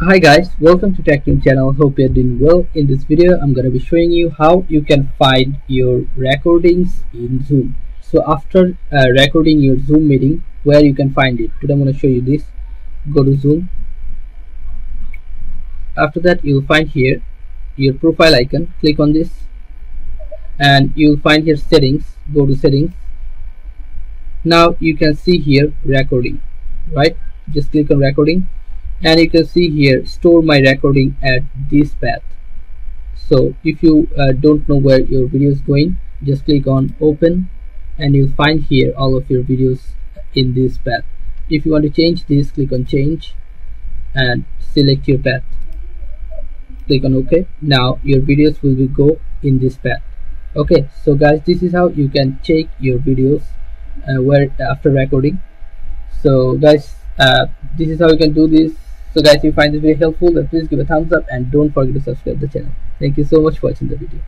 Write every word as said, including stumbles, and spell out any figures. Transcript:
Hi guys, welcome to Tech Team channel. Hope you're doing well. In this video I'm gonna be showing you how you can find your recordings in Zoom. So after uh, recording your Zoom meeting, where you can find it. Today I'm gonna show you this. Go to Zoom. After that, you'll find here your profile icon. Click on this and you'll find here settings. Go to settings. Now you can see here recording, right? Just click on recording. And you can see here, store my recording at this path. So if you uh, don't know where your video is going, just click on open and you'll find here all of your videos in this path. If you want to change this, click on change and select your path. Click on OK. Now your videos will go in this path. Okay, so guys, this is how you can check your videos uh, where after recording. So guys, uh, this is how you can do this. So guys, if you find this video helpful, then please give a thumbs up and don't forget to subscribe to the channel. Thank you so much for watching the video.